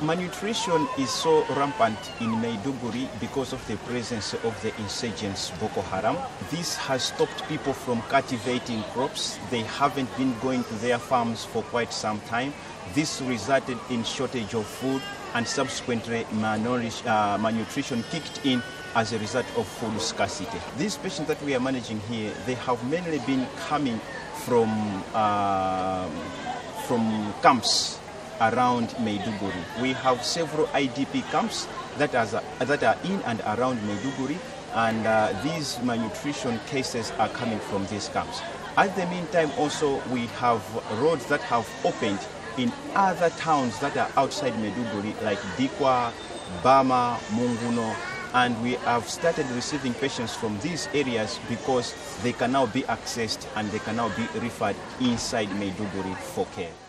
Malnutrition is so rampant in Maiduguri because of the presence of the insurgents Boko Haram. This has stopped people from cultivating crops. They haven't been going to their farms for quite some time. This resulted in shortage of food, and subsequently malnutrition kicked in as a result of food scarcity. These patients that we are managing here, they have mainly been coming from camps around Maiduguri. We have several IDP camps that are in and around Maiduguri, and these malnutrition cases are coming from these camps. At the meantime, also, we have roads that have opened in other towns that are outside Maiduguri, like Dikwa, Bama, Munguno, and we have started receiving patients from these areas because they can now be accessed and they can now be referred inside Maiduguri for care.